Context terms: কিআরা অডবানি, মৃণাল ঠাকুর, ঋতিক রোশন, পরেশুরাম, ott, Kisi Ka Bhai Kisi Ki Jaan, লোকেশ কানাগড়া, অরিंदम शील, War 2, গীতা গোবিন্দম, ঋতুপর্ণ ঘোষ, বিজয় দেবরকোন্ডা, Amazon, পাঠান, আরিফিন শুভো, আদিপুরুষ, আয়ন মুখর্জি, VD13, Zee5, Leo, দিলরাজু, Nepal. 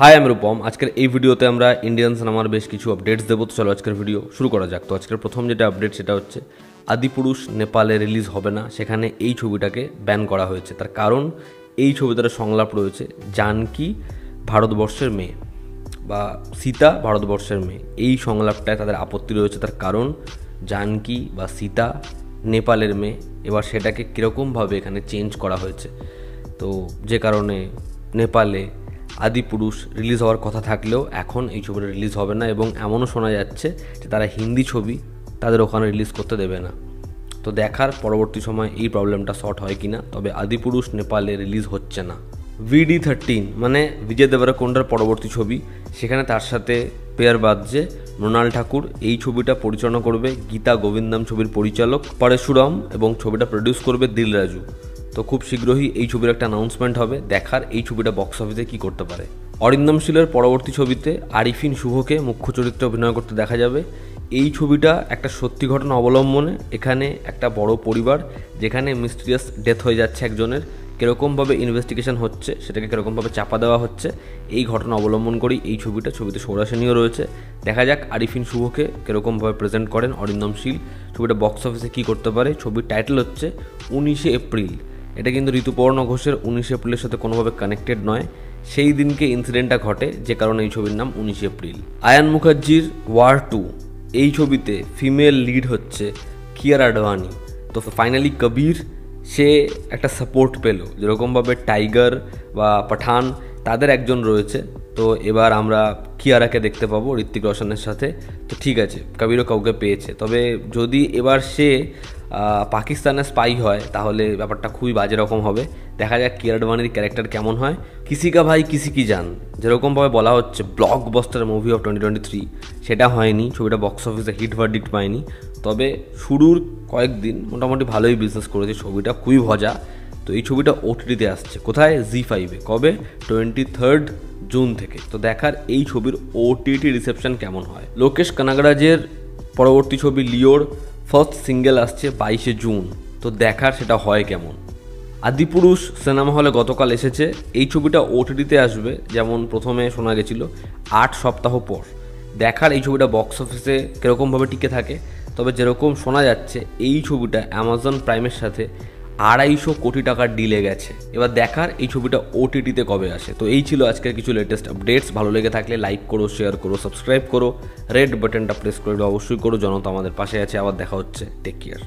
हाय আমি রূপম আজকের এই ভিডিওতে আমরা ইন্ডিয়ান সিনেমার বেশ কিছু আপডেটস দেব তো চলো আজকের ভিডিও শুরু করা যাক তো আজকের প্রথম যেটা আপডেট সেটা হচ্ছে আদিপুরুষ নেপালে রিলিজ হবে না সেখানে এই ছবিটাকে ব্যান করা হয়েছে তার কারণ এই ছবিটার সংলাপ রয়েছে জানকি ভারতবর্ষের মেয়ে বা সীতা ভারতবর্ষের মেয়ে এই সংলাপটায় তাদের আপত্তি রয়েছে তার কারণ জানকি বা সীতা নেপালের মেয়ে এবার সেটাকে কি রকম ভাবে এখানে চেঞ্জ করা হয়েছে তো যে কারণে নেপালে আদিপুরুষ রিলিজ হওয়ার কথা থাকলেও এখন এই ছবিটা রিলিজ হবে না এবং এমনও শোনা যাচ্ছে যে তারা হিন্দি ছবি তাদের ওখানে রিলিজ করতে দেবে না তো দেখার পরবর্তী সময় এই প্রবলেমটা সর্ট হয় কিনা তবে আদিপুরুষ নেপালে রিলিজ হচ্ছে না VD13 মানে বিজয় দেবরকোন্ডার পরবর্তী ছবি সেখানে তার সাথে পেয়ার বাজছে মৃণাল ঠাকুর এই ছবিটা পরিচালনা করবে গীতা গোবিন্দম ছবির পরিচালক পরেশুরাম এবং ছবিটা প্রডিউস করবে দিলরাজু तो खूब शीघ्र ही এই ছবির একটা অ্যানাউন্সমেন্ট হবে দেখার এই ছবিটা বক্স অফিসে কি করতে পারে অরিंदम शीलर পরবর্তী ছবিতে আরিফিন শুভোকে মুখ্য চরিত্রে অভিনয় করতে দেখা যাবে এই ছবিটা একটা সত্যি ঘটনা অবলম্বনে এখানে একটা বড় পরিবার যেখানে মিস্টিরিয়াস ডেথ হয়ে যাচ্ছে একজনের কিরকম ভাবে ইনভেস্টিগেশন হচ্ছে সেটাকে কিরকম ভাবে চাপা দেওয়া হচ্ছে এই ঘটনা অবলম্বন করি এই ছবিটা ছবিতে সৌরাশনিও রয়েছে দেখা যাক আরিফিন শুভোকে কিরকম ভাবে প্রেজেন্ট করেন অরিंदम शील ছবিটা বক্স অফিসে কি করতে পারে ছবির টাইটেল হচ্ছে 19 এপ্রিল এটা কিন্তু ঋতুপর্ণ ঘোষের 19 এপ্রিলের সাথে কোনোভাবে কানেক্টেড নয় সেই দিনকে ইনসিডেন্টটা ঘটে যে কারণে এই ছবির নাম 19 এপ্রিল আয়ন মুখর্জির War 2 এই ছবিতে ফিমেল লিড হচ্ছে কিআরা অডবানি তো ফাইনালি কবির সে একটা সাপোর্ট পেল যেরকমভাবে টাইগার বা পাঠান তাদের একজন রয়েছে তো এবার আমরা কিয়ারাকে দেখতে পাবো ঋতিক রোশনের সাথে তো ঠিক আছে কবিরও কাউকে পেয়েছে তবে যদি এবার সে পাকিস্तान स्पाई है तो ব্যাপারটা খুবই বাজে রকম হবে দেখা যাক কিআরা অডবানির ক্যারেক্টার কেমন হয় किसी का भाई किसी की जान যেরকম ভাবে বলা হচ্ছে ব্লকবাস্টার মুভি অফ 2023 সেটা হয়নি ছবিটা বক্স অফিসে হিট ভার্ডিক্ট পায়নি তবে শুরুর কয়েকদিন মোটামুটি ভালোই বিজনেস করেছে ছবিটা খুবই ভজা তো এই ছবিটা OTT আসছে কোথায় Zee5 এ কবে 23rd জুন থেকে তো দেখার এই ছবির OTT রিসেপশন কেমন হয় লোকেশ কানাগড়া জের পরবর্তী ছবি লিওর फर्स्ट सिंगल आसছে 22 जून तो দেখার সেটা হয় কেমন আদিপুরুষ সিনেমা হলে গতকাল এসেছে এই ছবিটা OTT আসবে যেমন প্রথমে শোনা গিয়েছিল 8 সপ্তাহ পর দেখার এই ছবিটা বক্স অফিসে কি রকম ভাবে টিকে থাকে তবে যেরকম শোনা যাচ্ছে এই ছবিটা Amazon প্রাইমের সাথে 250 কোটি টাকার ডিলে গেছে এবার দেখার এই ছবিটা OTT তে কবে আসে তো এই ছিল আজকের কিছু লেটেস্ট আপডেটস ভালো লেগে থাকলে লাইক করো শেয়ার করো সাবস্ক্রাইব করো রেড বাটনটা প্রেস করে অবশ্যই করো জনতা আমাদের পাশে আছে আবার দেখা হচ্ছে টেক কেয়ার